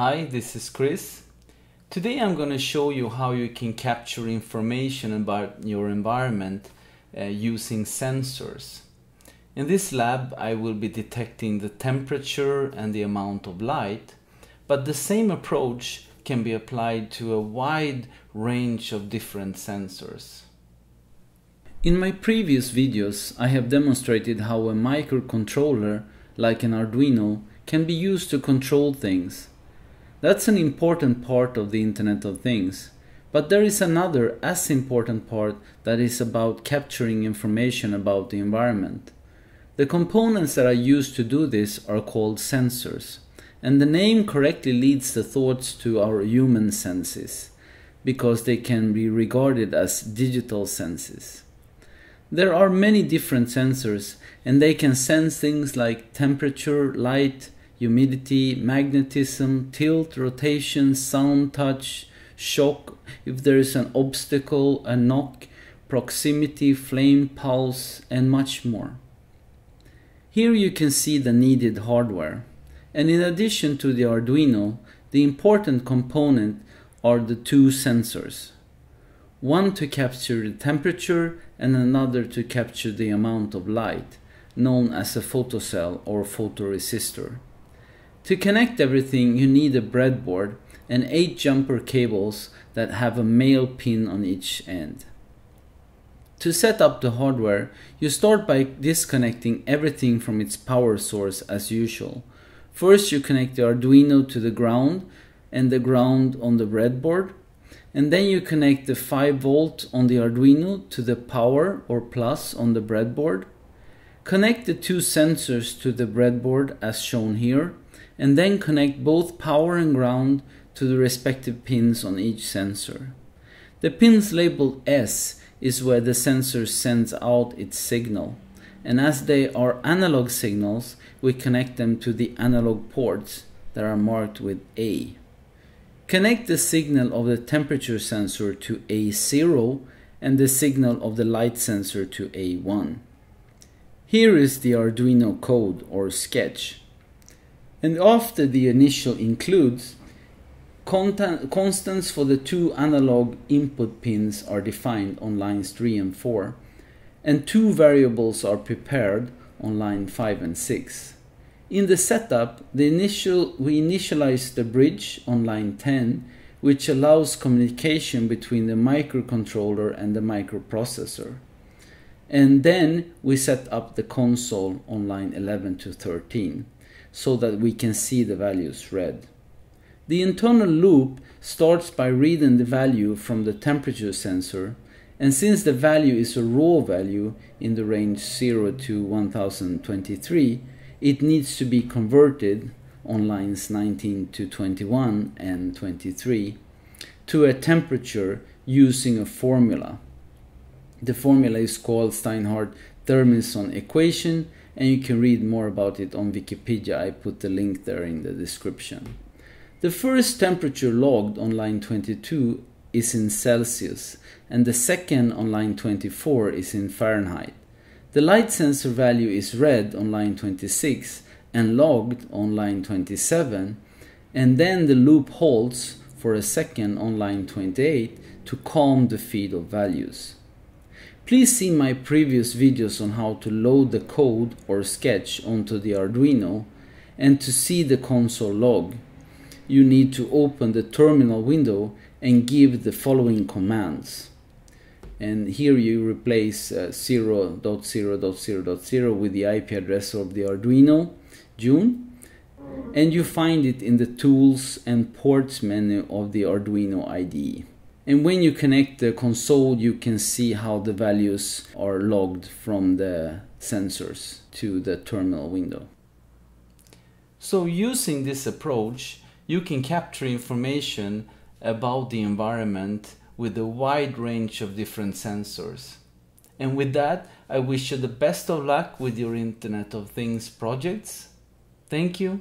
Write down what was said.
Hi, this is Chris. Today I'm going to show you how you can capture information about your environment using sensors. In this lab I will be detecting the temperature and the amount of light, but the same approach can be applied to a wide range of different sensors. In my previous videos I have demonstrated how a microcontroller, like an Arduino, can be used to control things. That's an important part of the Internet of Things, but there is another as important part that is about capturing information about the environment. The components that are used to do this are called sensors, and the name correctly leads the thoughts to our human senses, because they can be regarded as digital senses. There are many different sensors, and they can sense things like temperature, light, humidity, magnetism, tilt, rotation, sound, touch, shock, if there is an obstacle, a knock, proximity, flame, pulse, and much more. Here you can see the needed hardware. And in addition to the Arduino, the important component are the two sensors. One to capture the temperature and another to capture the amount of light, known as a photocell or photoresistor. To connect everything you need a breadboard and 8 jumper cables that have a male pin on each end. To set up the hardware, you start by disconnecting everything from its power source as usual. First you connect the Arduino to the ground and the ground on the breadboard, and then you connect the 5V on the Arduino to the power or plus on the breadboard. Connect the two sensors to the breadboard as shown here, and then connect both power and ground to the respective pins on each sensor. The pins labeled S is where the sensor sends out its signal, and as they are analog signals, we connect them to the analog ports that are marked with A. Connect the signal of the temperature sensor to A0 and the signal of the light sensor to A1. Here is the Arduino code or sketch. And after the initial includes, constants for the two analog input pins are defined on lines 3 and 4, and two variables are prepared on line 5 and 6. In the setup, we initialize the bridge on line 10, which allows communication between the microcontroller and the microprocessor. And then we set up the console on line 11 to 13. So that we can see the values read. The internal loop starts by reading the value from the temperature sensor, and since the value is a raw value in the range 0 to 1023, it needs to be converted on lines 19 to 21 and 23 to a temperature using a formula. The formula is called Steinhart-Hart equation, and you can read more about it on Wikipedia. I put the link there in the description. The first temperature logged on line 22 is in Celsius, and the second on line 24 is in Fahrenheit. The light sensor value is read on line 26 and logged on line 27, and then the loop holds for a second on line 28 to calm the feed of values. Please see my previous videos on how to load the code or sketch onto the Arduino, and to see the console log, you need to open the terminal window and give the following commands. And here you replace 0.0.0.0 with the IP address of the Arduino, June, and you find it in the Tools and Ports menu of the Arduino IDE. And when you connect the console, you can see how the values are logged from the sensors to the terminal window. So using this approach, you can capture information about the environment with a wide range of different sensors. And with that, I wish you the best of luck with your Internet of Things projects. Thank you.